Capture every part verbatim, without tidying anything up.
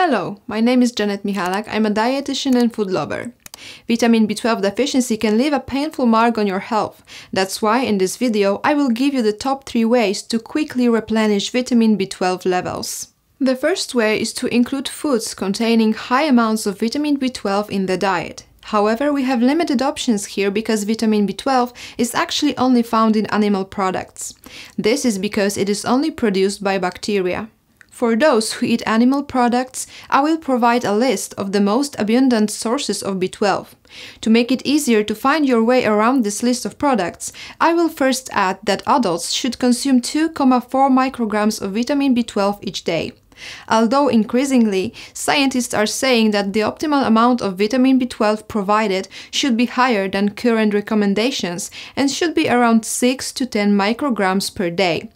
Hello, my name is Janet Michalak, I'm a dietitian and food lover. Vitamin B twelve deficiency can leave a painful mark on your health. That's why in this video I will give you the top three ways to quickly replenish vitamin B twelve levels. The first way is to include foods containing high amounts of vitamin B twelve in the diet. However, we have limited options here because vitamin B twelve is actually only found in animal products. This is because it is only produced by bacteria. For those who eat animal products, I will provide a list of the most abundant sources of B twelve. To make it easier to find your way around this list of products, I will first add that adults should consume two point four micrograms of vitamin B twelve each day. Although increasingly, scientists are saying that the optimal amount of vitamin B twelve provided should be higher than current recommendations and should be around six to ten micrograms per day.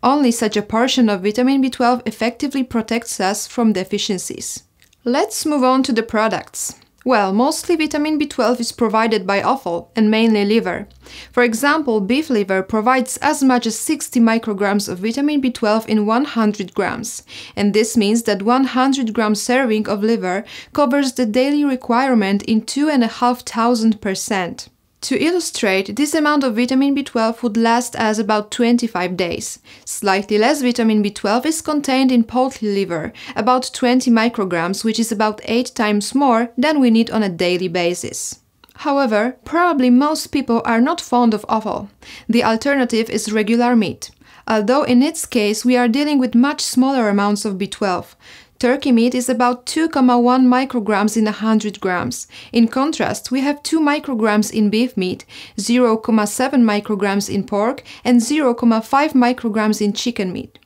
Only such a portion of vitamin B twelve effectively protects us from deficiencies. Let's move on to the products. Well, mostly vitamin B twelve is provided by offal and mainly liver. For example, beef liver provides as much as sixty micrograms of vitamin B twelve in one hundred grams, and this means that one hundred gram serving of liver covers the daily requirement in two thousand five hundred percent. To illustrate, this amount of vitamin B twelve would last us about twenty-five days. Slightly less vitamin B twelve is contained in poultry liver, about twenty micrograms, which is about eight times more than we need on a daily basis. However, probably most people are not fond of offal. The alternative is regular meat. Although in its case we are dealing with much smaller amounts of B twelve. Turkey meat is about two point one micrograms in one hundred grams. In contrast, we have two micrograms in beef meat, zero point seven micrograms in pork, and zero point five micrograms in chicken meat.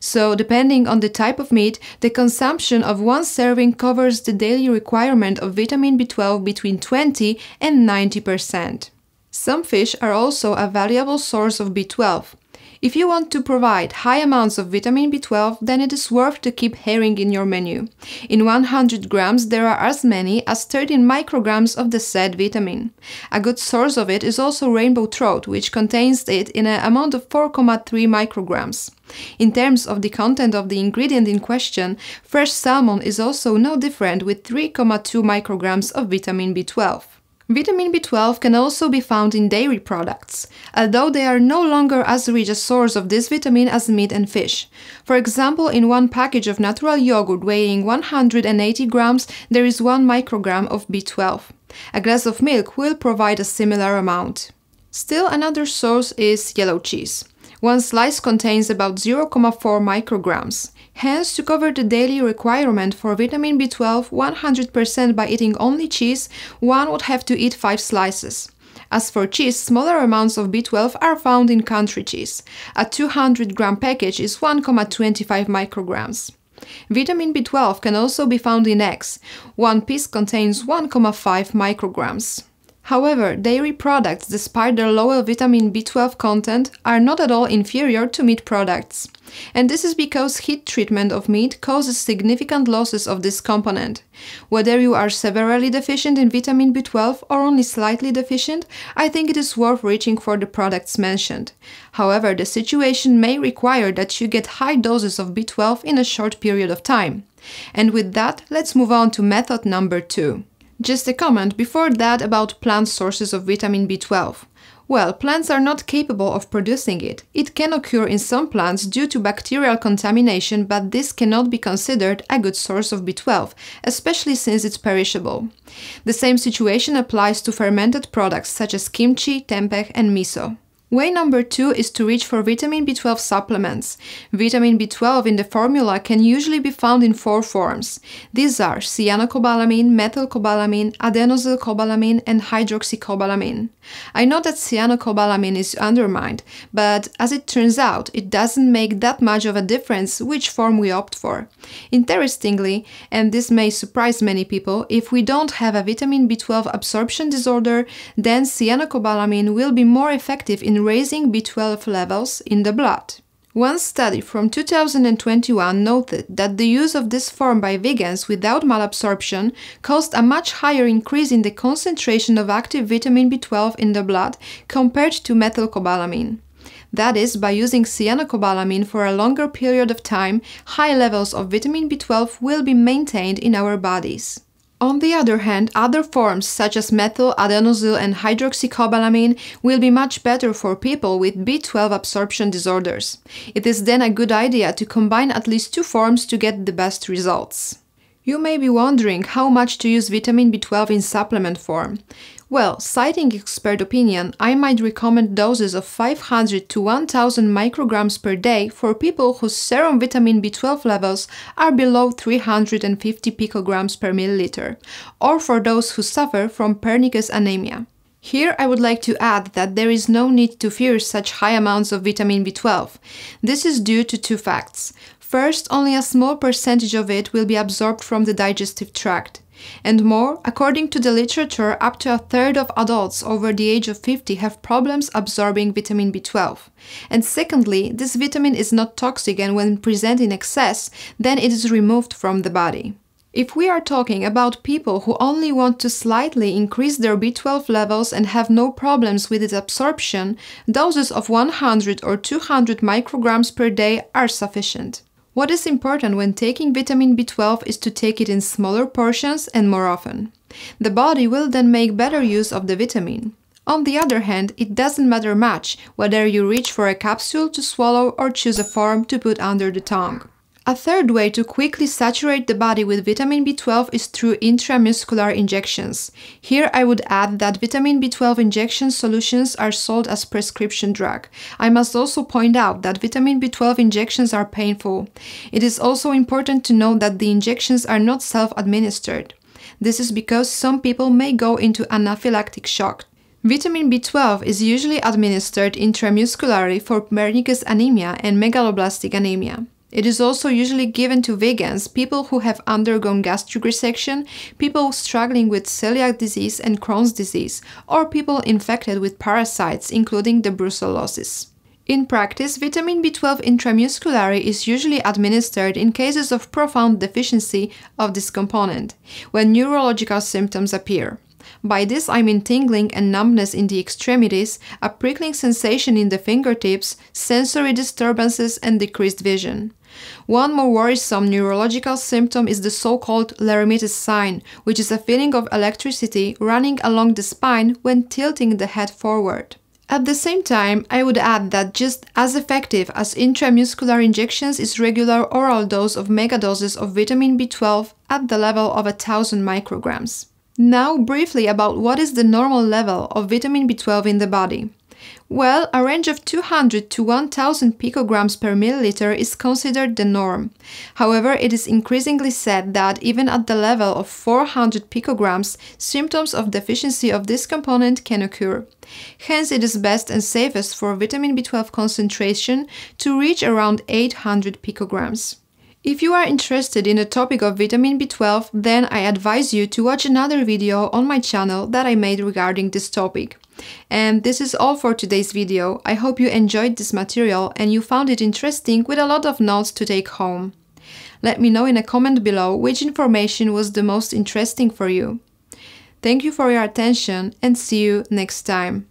So, depending on the type of meat, the consumption of one serving covers the daily requirement of vitamin B twelve between twenty and ninety percent. Some fish are also a valuable source of B twelve. If you want to provide high amounts of vitamin B twelve, then it is worth to keep herring in your menu. In one hundred grams there are as many as thirteen micrograms of the said vitamin. A good source of it is also rainbow trout, which contains it in an amount of four point three micrograms. In terms of the content of the ingredient in question, fresh salmon is also no different with three point two micrograms of vitamin B twelve. Vitamin B twelve can also be found in dairy products, although they are no longer as rich a source of this vitamin as meat and fish. For example, in one package of natural yogurt weighing one hundred eighty grams, there is one microgram of B twelve. A glass of milk will provide a similar amount. Still another source is yellow cheese. One slice contains about zero point four micrograms. Hence, to cover the daily requirement for vitamin B twelve one hundred percent by eating only cheese, one would have to eat five slices. As for cheese, smaller amounts of B twelve are found in country cheese. A two hundred gram package is one point two five micrograms. Vitamin B twelve can also be found in eggs. One piece contains one point five micrograms. However, dairy products, despite their lower vitamin B twelve content, are not at all inferior to meat products. And this is because heat treatment of meat causes significant losses of this component. Whether you are severely deficient in vitamin B twelve or only slightly deficient, I think it is worth reaching for the products mentioned. However, the situation may require that you get high doses of B twelve in a short period of time. And with that, let's move on to method number two. Just a comment before that about plant sources of vitamin B twelve. Well, plants are not capable of producing it. It can occur in some plants due to bacterial contamination, but this cannot be considered a good source of B twelve, especially since it's perishable. The same situation applies to fermented products such as kimchi, tempeh, and miso. Way number two is to reach for vitamin B twelve supplements. Vitamin B twelve in the formula can usually be found in four forms. These are cyanocobalamin, methylcobalamin, adenosylcobalamin, and hydroxycobalamin. I know that cyanocobalamin is undermined, but as it turns out, it doesn't make that much of a difference which form we opt for. Interestingly, and this may surprise many people, if we don't have a vitamin B twelve absorption disorder, then cyanocobalamin will be more effective in raising B twelve levels in the blood. One study from two thousand twenty-one noted that the use of this form by vegans without malabsorption caused a much higher increase in the concentration of active vitamin B twelve in the blood compared to methylcobalamin. That is, by using cyanocobalamin for a longer period of time, high levels of vitamin B twelve will be maintained in our bodies. On the other hand, other forms such as methyl, adenosyl and hydroxycobalamin will be much better for people with B twelve absorption disorders. It is then a good idea to combine at least two forms to get the best results. You may be wondering how much to use vitamin B twelve in supplement form. Well, citing expert opinion, I might recommend doses of five hundred to one thousand micrograms per day for people whose serum vitamin B twelve levels are below three hundred fifty picograms per milliliter, or for those who suffer from pernicious anemia. Here I would like to add that there is no need to fear such high amounts of vitamin B twelve. This is due to two facts. First, only a small percentage of it will be absorbed from the digestive tract. And more, according to the literature, up to a third of adults over the age of fifty have problems absorbing vitamin B twelve. And secondly, this vitamin is not toxic, and when present in excess, then it is removed from the body. If we are talking about people who only want to slightly increase their B twelve levels and have no problems with its absorption, doses of one hundred or two hundred micrograms per day are sufficient. What is important when taking vitamin B twelve is to take it in smaller portions and more often. The body will then make better use of the vitamin. On the other hand, it doesn't matter much whether you reach for a capsule to swallow or choose a form to put under the tongue. A third way to quickly saturate the body with vitamin B twelve is through intramuscular injections. Here I would add that vitamin B twelve injection solutions are sold as prescription drug. I must also point out that vitamin B twelve injections are painful. It is also important to know that the injections are not self-administered. This is because some people may go into anaphylactic shock. Vitamin B twelve is usually administered intramuscularly for pernicious anemia and megaloblastic anemia. It is also usually given to vegans, people who have undergone gastric resection, people struggling with celiac disease and Crohn's disease, or people infected with parasites, including the brucellosis. In practice, vitamin B twelve intramuscularly is usually administered in cases of profound deficiency of this component, when neurological symptoms appear. By this I mean tingling and numbness in the extremities, a prickling sensation in the fingertips, sensory disturbances and decreased vision. One more worrisome neurological symptom is the so-called Lhermitte's sign, which is a feeling of electricity running along the spine when tilting the head forward. At the same time, I would add that just as effective as intramuscular injections is regular oral dose of megadoses of vitamin B twelve at the level of one thousand micrograms. Now briefly about what is the normal level of vitamin B twelve in the body. Well, a range of two hundred to one thousand picograms per milliliter is considered the norm. However, it is increasingly said that even at the level of four hundred picograms, symptoms of deficiency of this component can occur. Hence, it is best and safest for vitamin B twelve concentration to reach around eight hundred picograms. If you are interested in the topic of vitamin B twelve, then I advise you to watch another video on my channel that I made regarding this topic. And this is all for today's video. I hope you enjoyed this material and you found it interesting with a lot of notes to take home. Let me know in a comment below which information was the most interesting for you. Thank you for your attention and see you next time.